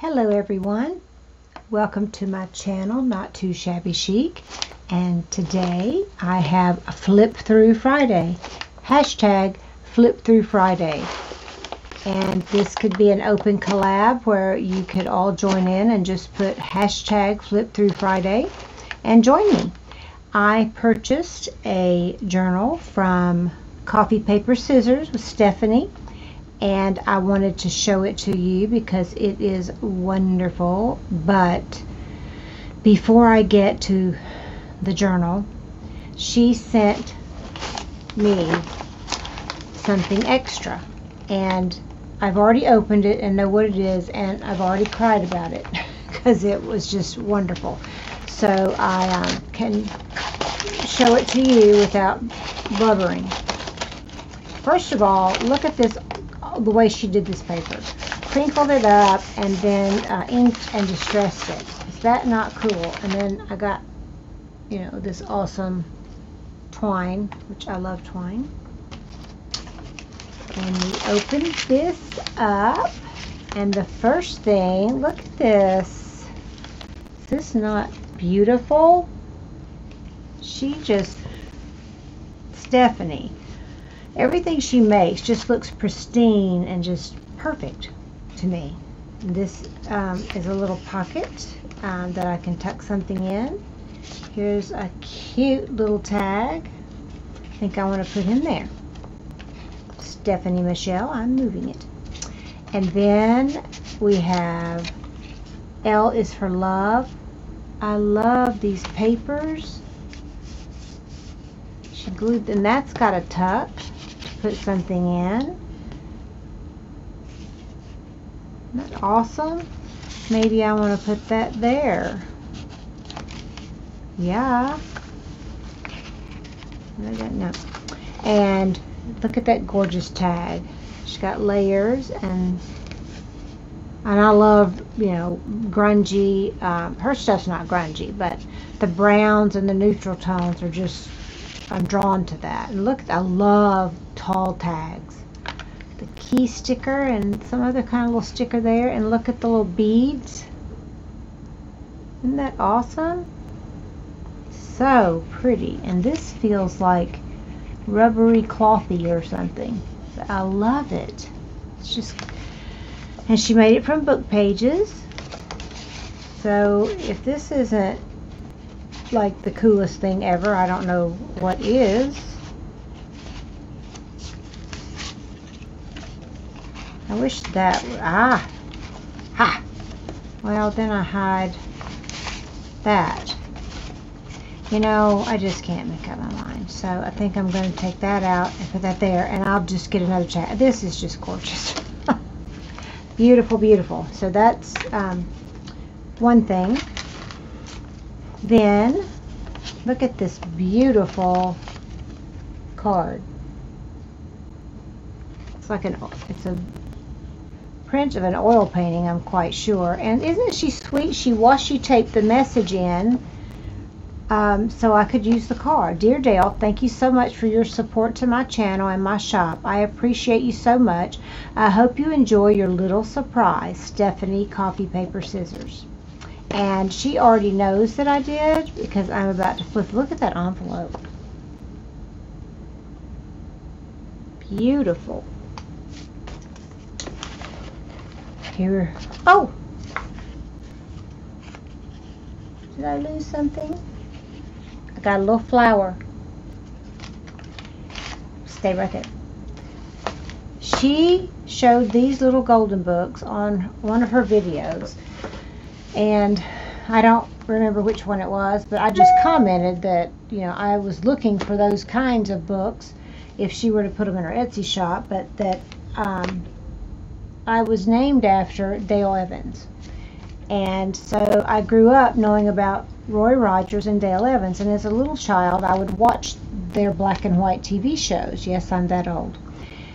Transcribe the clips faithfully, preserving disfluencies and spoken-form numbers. Hello everyone, welcome to my channel Not Too Shabby Chic, and today I have a flip through Friday, hashtag flip through Friday. And this could be an open collab where you could all join in and just put hashtag flip through Friday and join me. I purchased a journal from Coffee, Paper, Scissors with Stephanie, and I wanted to show it to you because it is wonderful. But before I get to the journal, she sent me something extra, and I've already opened it and know what it is, and I've already cried about it because it was just wonderful. So I um, can show it to you without blubbering. First of all, look at this, the way she did this paper. Crinkled it up and then uh, inked and distressed it. Is that not cool? And then I got, you know, this awesome twine, which I love twine. And we open this up, and the first thing, look at this. Is this not beautiful? She just, Stephanie, everything she makes just looks pristine and just perfect to me. This um, is a little pocket um, that I can tuck something in. Here's a cute little tag. I think I want to put him there. Stephanie Michelle, I'm moving it. And then we have L is for love. I love these papers. She glued, and that's got a tuck. Put something in. Isn't that awesome? Maybe I want to put that there. Yeah. No. And look at that gorgeous tag. She's got layers, and and I love, you know, grungy. Um, her stuff's not grungy, but the browns and the neutral tones are just, I'm drawn to that. And look, I love tall tags. The key sticker and some other kind of little sticker there. And look at the little beads. Isn't that awesome? So pretty. And this feels like rubbery clothy or something. But I love it. It's just, and she made it from book pages. So if this isn't like the coolest thing ever, I don't know what is. I wish that were, ah ha well then I hide that. You know, I just can't make up my mind, so I think I'm going to take that out and put that there, and I'll just get another chat. This is just gorgeous. Beautiful, beautiful. So that's um, one thing. Then look at this beautiful card. It's like an, it's a print of an oil painting, I'm quite sure. And isn't she sweet? She washi taped the message in um, so I could use the card. Dear Dale, thank you so much for your support to my channel and my shop. I appreciate you so much. I hope you enjoy your little surprise. Stephanie, Coffee, Paper, Scissors. And she already knows that I did because I'm about to flip. Look at that envelope. Beautiful. Here. Oh! Did I lose something? I got a little flower. Stay right there. She showed these little golden books on one of her videos. And I don't remember which one it was, but I just commented that, you know, I was looking for those kinds of books if she were to put them in her Etsy shop, but that um, I was named after Dale Evans. And so I grew up knowing about Roy Rogers and Dale Evans, and as a little child I would watch their black and white T V shows. Yes, I'm that old.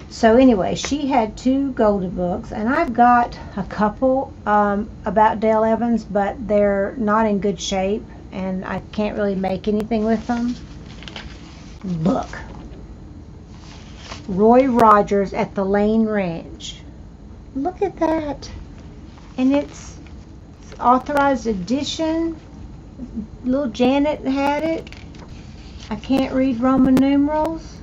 So anyway, she had two golden books, and I've got a couple um, about Dale Evans, but they're not in good shape, and I can't really make anything with them. Look. Roy Rogers at the Lane Ranch. Look at that. and it's authorized edition. Little Janet had it. I can't read Roman numerals,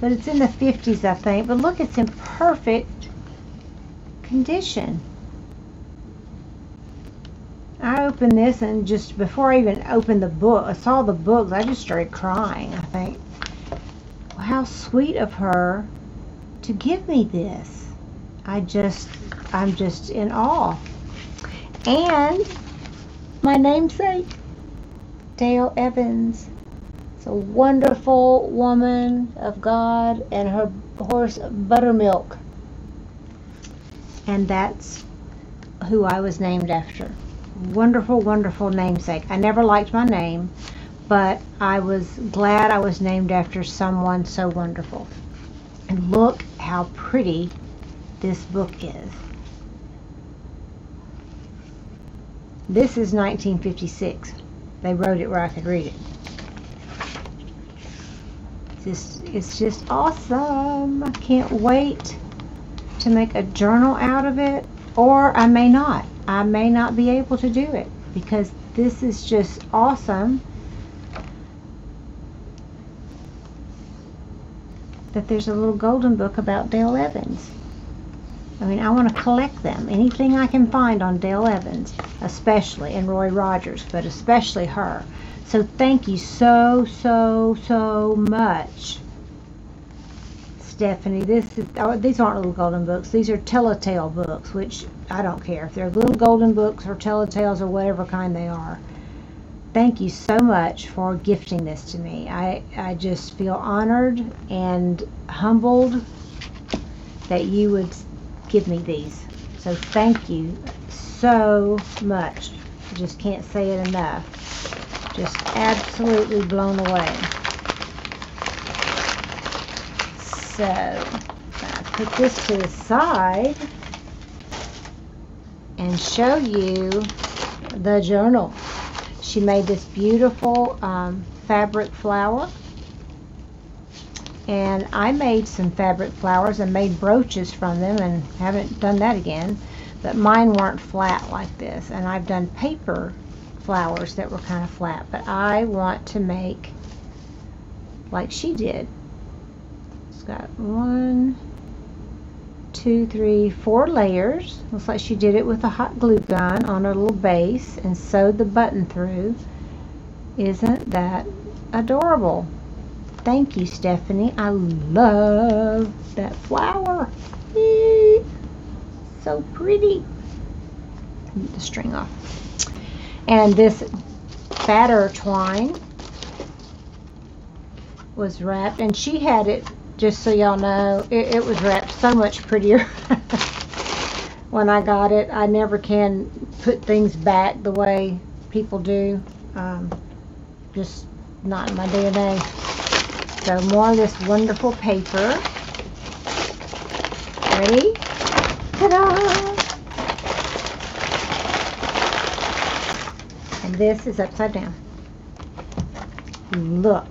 but it's in the fifties, I think. But look, it's in perfect condition. I opened this, and just before I even opened the book, I saw the books, I just started crying, I think. How sweet of her to give me this. I just, I'm just in awe. And my namesake, Dale Evans. It's a wonderful woman of God, and her horse, Buttermilk. And that's who I was named after. Wonderful, wonderful namesake. I never liked my name, but I was glad I was named after someone so wonderful. And look how pretty this book is. This is nineteen fifty-six. They wrote it where I could read it. This, it's just awesome. I can't wait to make a journal out of it. Or I may not. I may not be able to do it, because this is just awesome that there's a little golden book about Dale Evans. I mean, I want to collect them. Anything I can find on Dale Evans, especially, and Roy Rogers, but especially her. So thank you so, so, so much, Stephanie. This is, oh, these aren't little golden books. These are tell-tale books, which I don't care if they're little golden books or tell-tales or whatever kind they are. Thank you so much for gifting this to me. I, I just feel honored and humbled that you would give me these. So thank you so much. I just can't say it enough. Just absolutely blown away. So I put this to the side and show you the journal. She made this beautiful um, fabric flower, and I made some fabric flowers and made brooches from them, and haven't done that again, but mine weren't flat like this, and I've done paper flowers that were kind of flat, but I want to make like she did. It's got one, two, three, four layers. Looks like she did it with a hot glue gun on her little base and sewed the button through. Isn't that adorable? Thank you, Stephanie. I love that flower. So pretty. Get the string off. And this batter twine was wrapped, and she had it. Just so y'all know, it, it was wrapped so much prettier when I got it. I never can put things back the way people do. Um, just not in my D N A. So more of this wonderful paper. Ready? Ta-da! And this is upside down. Look.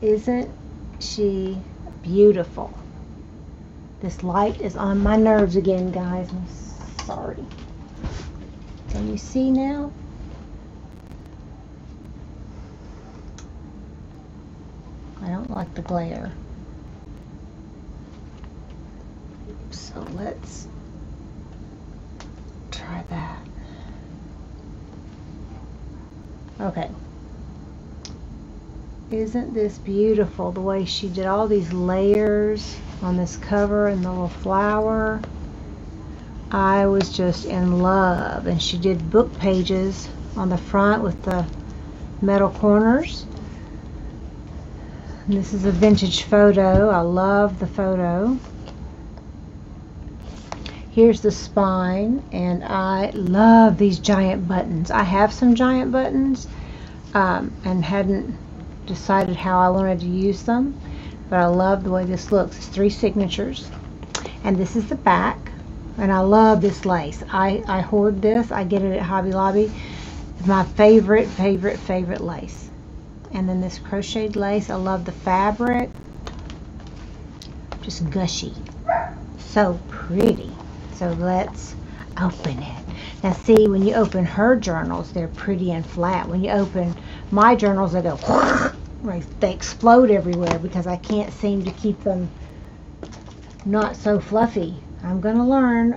Isn't she beautiful? This light is on my nerves again, guys. I'm sorry. Can you see now? I don't like the glare. So let's try that. Okay. Isn't this beautiful, the way she did all these layers on this cover and the little flower? I was just in love. And she did book pages on the front with the metal corners. And this is a vintage photo. I love the photo. Here's the spine, and I love these giant buttons. I have some giant buttons um, and hadn't decided how I wanted to use them, but I love the way this looks. It's three signatures, and this is the back, and I love this lace. I, I hoard this. I get it at Hobby Lobby. My favorite, favorite, favorite lace. And then this crocheted lace. I love the fabric. Just gushy. So pretty. pretty. So let's open it. Now see, when you open her journals, they're pretty and flat. When you open my journals, they go, they explode everywhere because I can't seem to keep them not so fluffy. I'm going to learn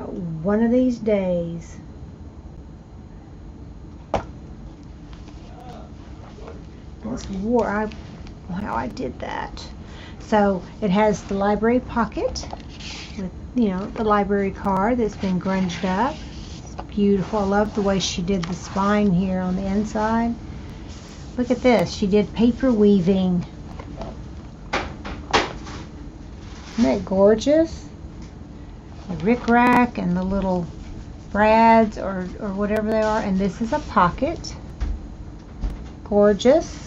one of these days. This war, I, wow, I did that. So it has the library pocket with, you know, the library card that's been grunged up. It's beautiful. I love the way she did the spine here on the inside. Look at this. She did paper weaving. Isn't that gorgeous? The rickrack and the little brads or, or whatever they are. And this is a pocket. Gorgeous.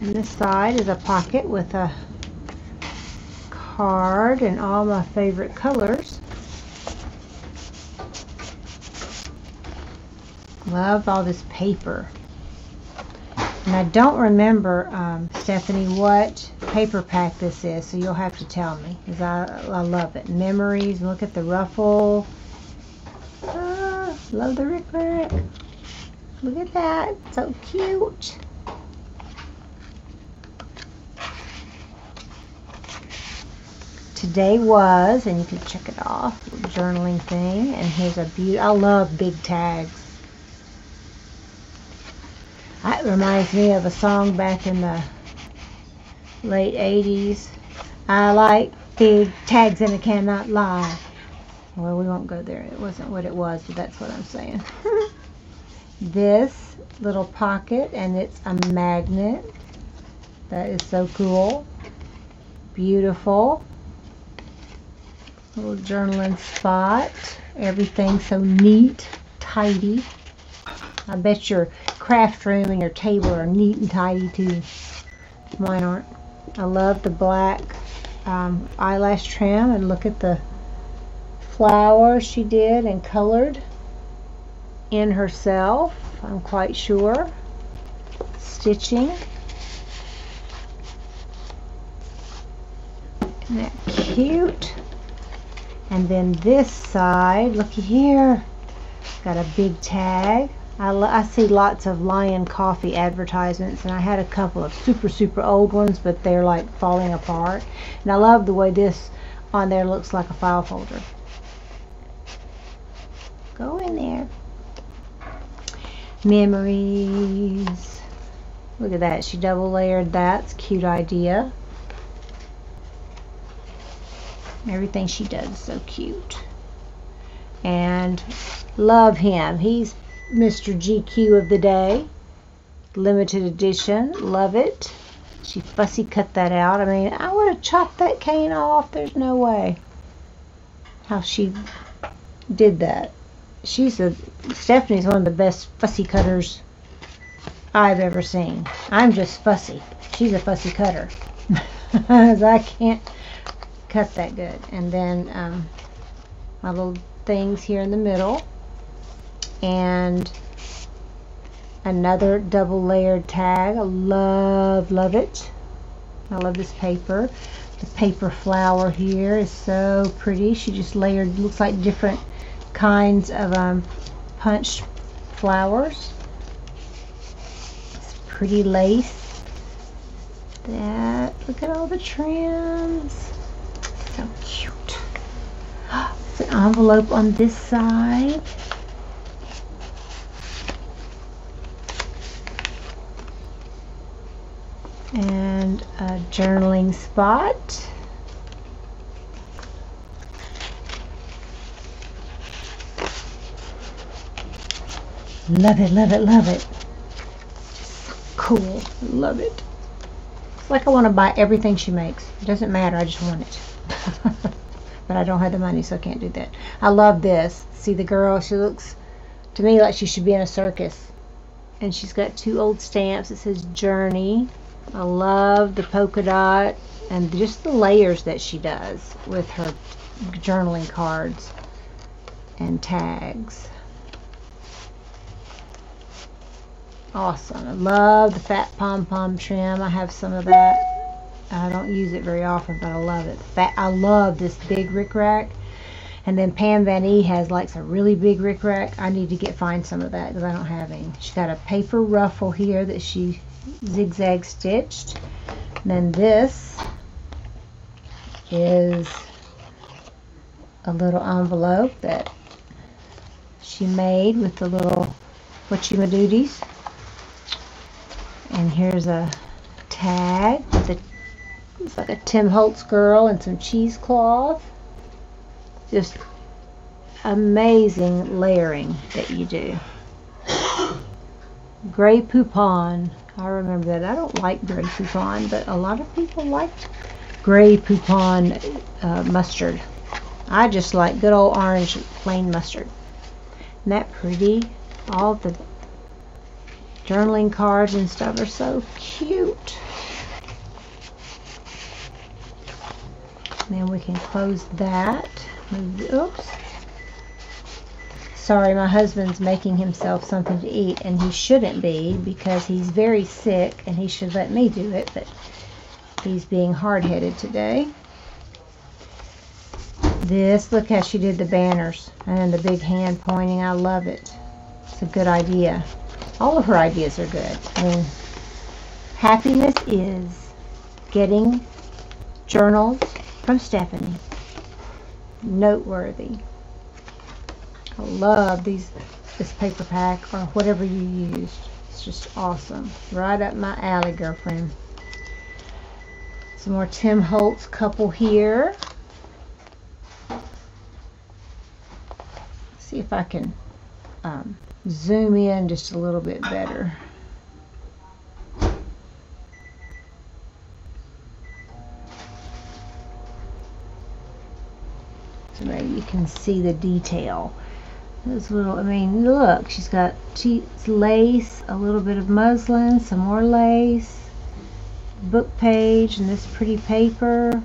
And this side is a pocket with a card and all my favorite colors. Love all this paper. And I don't remember, um, Stephanie, what paper pack this is, so you'll have to tell me because I, I love it. Memories, look at the ruffle. Ah, love the rickrack. Look at that, so cute. Today was, and you can check it off, journaling thing. And here's a beauty. I love big tags. That reminds me of a song back in the late eighties. I like big tags and I cannot lie. Well, we won't go there. It wasn't what it was, but that's what I'm saying. This little pocket, and it's a magnet. That is so cool. Beautiful. Little journaling spot. Everything so neat, tidy. I bet your craft room and your table are neat and tidy too. Mine aren't. I love the black um, eyelash trim, and look at the flowers she did and colored in herself, I'm quite sure. Stitching. Isn't that cute? And then this side, looky here, got a big tag. I, I see lots of Lion Coffee advertisements, and I had a couple of super, super old ones, but they're like falling apart. And I love the way this on there looks like a file folder. Go in there. Memories. Look at that. She double layered. That's a cute idea. Everything she does is so cute. And love him. He's Mister G Q of the day. Limited edition. Love it. She fussy cut that out. I mean, I would have chopped that cane off. There's no way how she did that. She's a, Stephanie's one of the best fussy cutters I've ever seen. I'm just fussy. She's a fussy cutter. I can't cut that good. And then um, my little things here in the middle, and another double layered tag. I love love it. I love this paper. The paper flower here is so pretty. She just layered, looks like different kinds of um, punched flowers. It's pretty lace. That, look at all the trims. So cute. It's an envelope on this side. And a journaling spot. Love it, love it, love it. So cool. Love it. It's like I want to buy everything she makes. It doesn't matter. I just want it. But I don't have the money, so I can't do that. I love this. See the girl, she looks to me like she should be in a circus. And she's got two old stamps. It says Journey. I love the polka dot and just the layers that she does with her journaling cards and tags. Awesome. I love the fat pom-pom trim. I have some of that. I don't use it very often, but I love it. I love this big rickrack. And then Pam Van E has like a really big rickrack. I need to get find some of that because I don't have any. She's got a paper ruffle here that she zigzag stitched. And then this is a little envelope that she made with the little whatchamadooties. And here's a tag with a, it's like a Tim Holtz girl and some cheesecloth. Just amazing layering that you do. Gray poupon. I remember that. I don't like gray poupon, but a lot of people liked gray poupon uh, mustard. I just like good old orange plain mustard. Isn't that pretty? All the journaling cards and stuff are so cute. And then we can close that. Oops. Sorry, my husband's making himself something to eat, and he shouldn't be because he's very sick and he should let me do it, but he's being hard-headed today. This, look how she did the banners and the big hand pointing. I love it. It's a good idea. All of her ideas are good. I mean, happiness is getting journals from Stephanie. Noteworthy. I love these, this paper pack or whatever you used. It's just awesome. Right up my alley, girlfriend. Some more Tim Holtz couple here. Let's see if I can um, zoom in just a little bit better. So maybe you can see the detail. Those little, I mean, look, she's got sheets, lace, a little bit of muslin, some more lace, book page, and this pretty paper.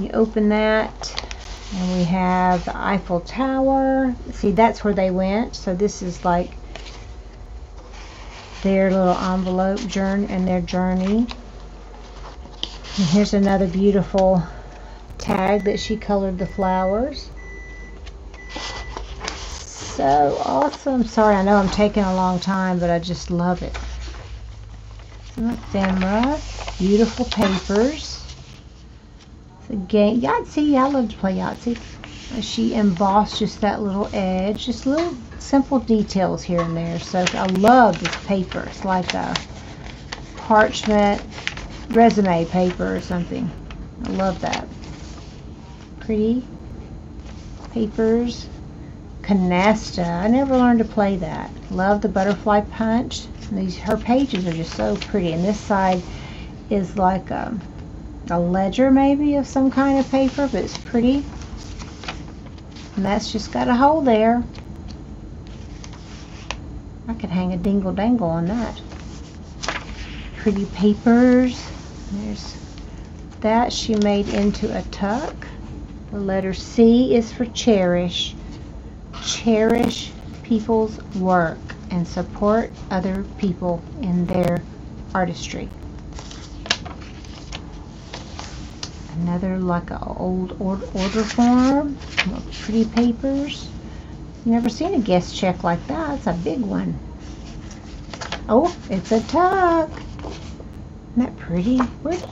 You open that, and we have the Eiffel Tower. See, that's where they went. So this is like their little envelope journey and their journey. And here's another beautiful tag that she colored the flowers. So awesome. Sorry, I know I'm taking a long time, but I just love it. Some ephemera, beautiful papers. It's a game, Yahtzee. I love to play Yahtzee. She embossed just that little edge, just little simple details here and there. So I love this paper. It's like a parchment resume paper or something. I love that. Pretty papers. Canasta. I never learned to play that. Love the butterfly punch. These, her pages are just so pretty. And this side is like a, a ledger maybe of some kind of paper, but it's pretty. And that's just got a hole there. I could hang a dingle dangle on that. Pretty papers. There's that she made into a tuck. The letter C is for cherish. Cherish people's work and support other people in their artistry. Another like an old order, order form. Pretty papers. Never seen a guest check like that. It's a big one. Oh, it's a tuck. Isn't that pretty? Where's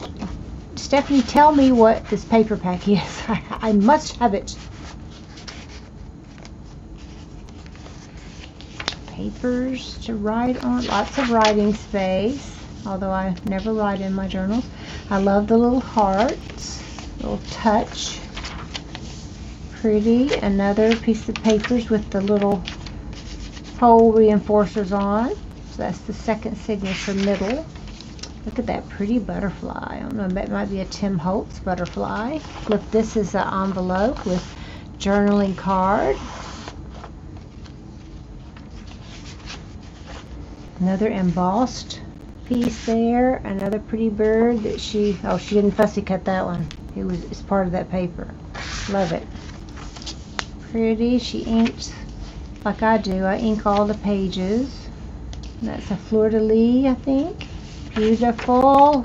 Stephanie, tell me what this paper pack is. I, I must have it. Papers to write on. Lots of writing space, although I never write in my journals. I love the little hearts. Little touch. Pretty. Another piece of papers with the little hole reinforcers on. So that's the second signature middle. Look at that pretty butterfly. I don't know, that might be a Tim Holtz butterfly. Look, this is an envelope with journaling card. Another embossed piece there. Another pretty bird that she, oh, she didn't fussy cut that one. It was, it's part of that paper. Love it. Pretty. She inks like I do. I ink all the pages. And that's a fleur-de-lis, I think. Beautiful.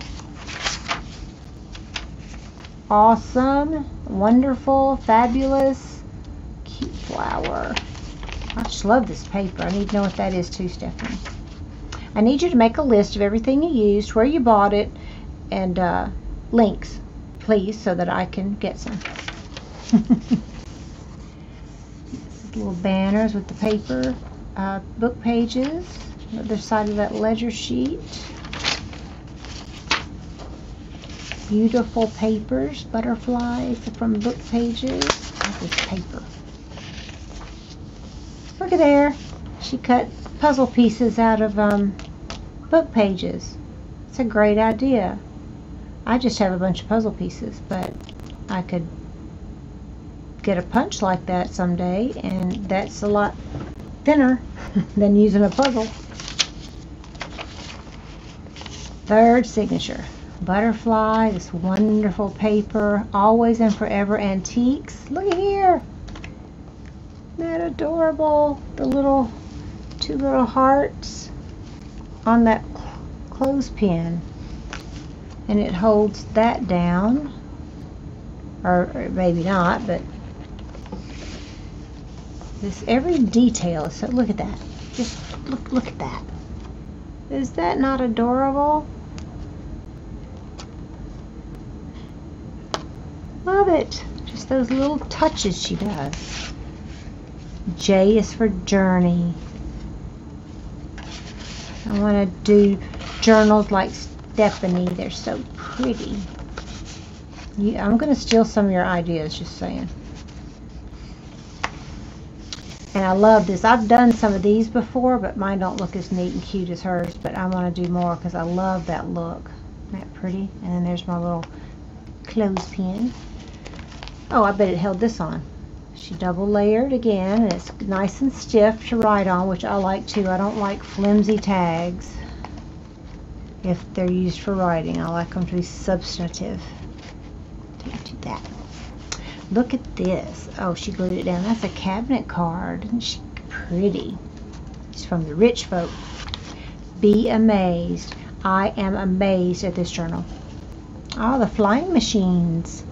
awesome, wonderful, fabulous, cute flower. I just love this paper. I need to know what that is too, Stephanie. I need you to make a list of everything you used, where you bought it, and uh, links, please, so that I can get some. Little banners with the paper, uh, book pages, the other side of that ledger sheet. Beautiful papers, butterflies from book pages. Look at this paper. Look at there. She cut puzzle pieces out of um, book pages. It's a great idea. I just have a bunch of puzzle pieces, but I could get a punch like that someday, and that's a lot thinner than using a puzzle. Third signature. Butterfly, this wonderful paper, always and forever antiques. Look at here. Isn't that adorable? The little two little hearts on that clothespin, and it holds that down, or, or maybe not, but this, every detail. So look at that. Just look, look at that. Is that not adorable? Love it. Just those little touches she does. J is for journey. I want to do journals like Stephanie. They're so pretty. You, I'm going to steal some of your ideas, just saying. And I love this. I've done some of these before, but mine don't look as neat and cute as hers. But I want to do more because I love that look. Isn't that pretty? And then there's my little clothespin. Oh, I bet it held this on. She double layered again, and it's nice and stiff to write on, which I like too. I don't like flimsy tags if they're used for writing. I like them to be substantive. Don't do that. Look at this. Oh, she glued it down. That's a cabinet card. Isn't she pretty? It's from the rich folk. Be amazed. I am amazed at this journal. Oh, the flying machines.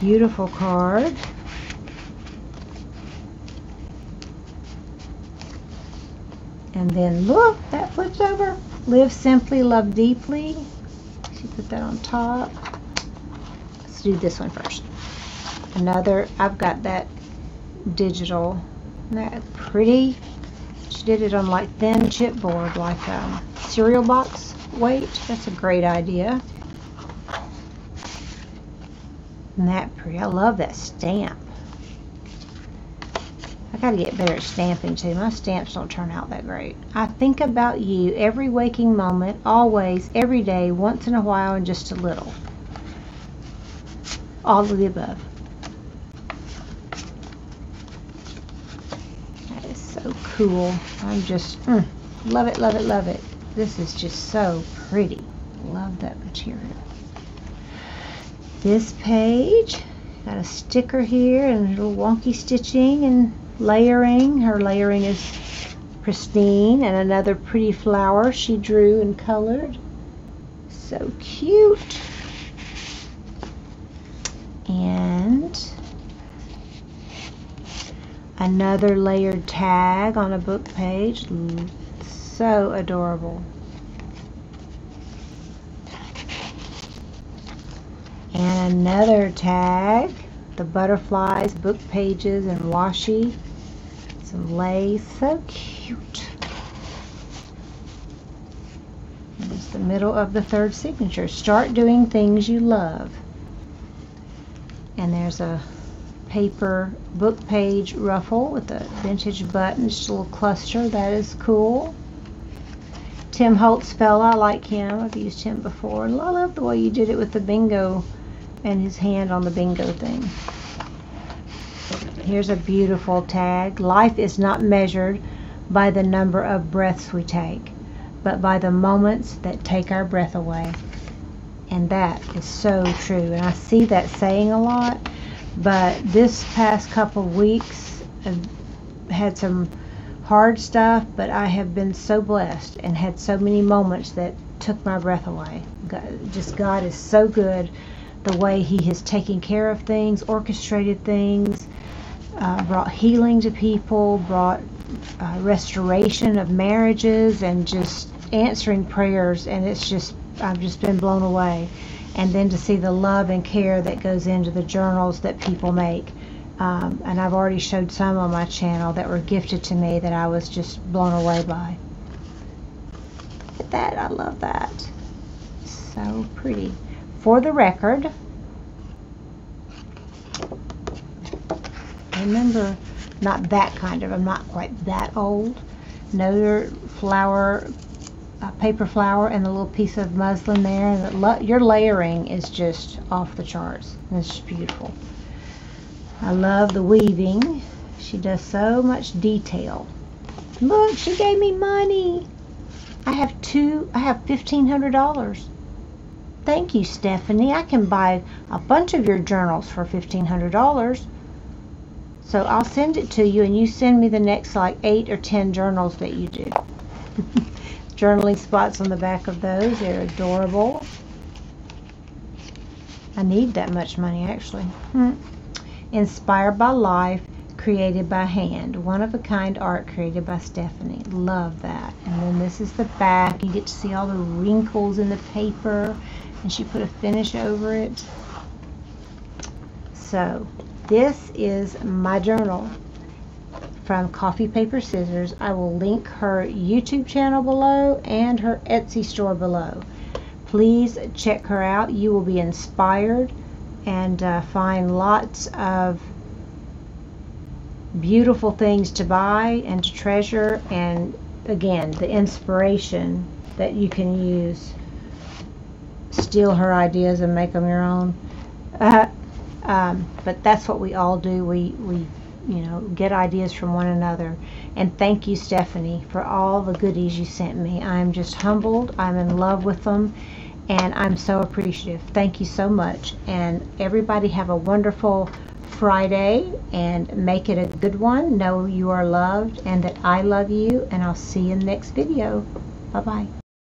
Beautiful card. And then look, that flips over. Live simply, love deeply. She put that on top. Do this one first. Another, I've got that digital. Isn't that pretty? She did it on like thin chipboard, like a cereal box weight. That's a great idea. Isn't that pretty? I love that stamp. I gotta get better at stamping too. My stamps don't turn out that great. I think about you every waking moment, always, every day, once in a while, and just a little. All of the above. That is so cool. I'm just, mm, love it, love it, love it. This is just so pretty. Love that material. This page, got a sticker here and a little wonky stitching and layering. Her layering is pristine, and another pretty flower she drew and colored. So cute. And another layered tag on a book page. So adorable. And another tag, the butterflies, book pages, and washi. Some lace. So cute. There's the middle of the third signature. Start doing things you love. And there's a paper book page ruffle with a vintage button, just a little cluster. That is cool. Tim Holtz fella, I like him. I've used him before. I love the way you did it with the bingo and his hand on the bingo thing. Here's a beautiful tag. Life is not measured by the number of breaths we take, but by the moments that take our breath away. And that is so true. And I see that saying a lot, but this past couple of weeks I've had some hard stuff, but I have been so blessed and had so many moments that took my breath away. God, just God is so good, the way he has taken care of things, orchestrated things, uh, brought healing to people, brought uh, restoration of marriages, and just answering prayers. And it's just, I've just been blown away. And then to see the love and care that goes into the journals that people make. Um, and I've already showed some on my channel that were gifted to me that I was just blown away by. Look at that, I love that. So pretty. For the record, remember, not that kind of, I'm not quite that old. Another flower, uh, paper flower, and a little piece of muslin there. And the, your layering is just off the charts. And it's just beautiful. I love the weaving. She does so much detail. Look, she gave me money. I have two, I have fifteen hundred dollars. Thank you, Stephanie. I can buy a bunch of your journals for fifteen hundred dollars. So I'll send it to you, and you send me the next like eight or ten journals that you do. Journaling spots on the back of those. They're adorable. I need that much money, actually. Hmm. Inspired by life, created by hand. One-of-a-kind art created by Stephanie. Love that. And then this is the back. You get to see all the wrinkles in the paper, and she put a finish over it. So this is my journal from Coffee, Paper, Scissors. I will link her YouTube channel below and her Etsy store below. Please check her out. You will be inspired and uh, find lots of beautiful things to buy and to treasure, and again, the inspiration that you can use. Steal her ideas and make them your own. Uh, um, but that's what we all do. We, we, you know, get ideas from one another. And thank you, Stephanie, for all the goodies you sent me. I'm just humbled. I'm in love with them. And I'm so appreciative. Thank you so much. And everybody have a wonderful Friday, and make it a good one. Know you are loved and that I love you, and I'll see you in the next video. Bye-bye.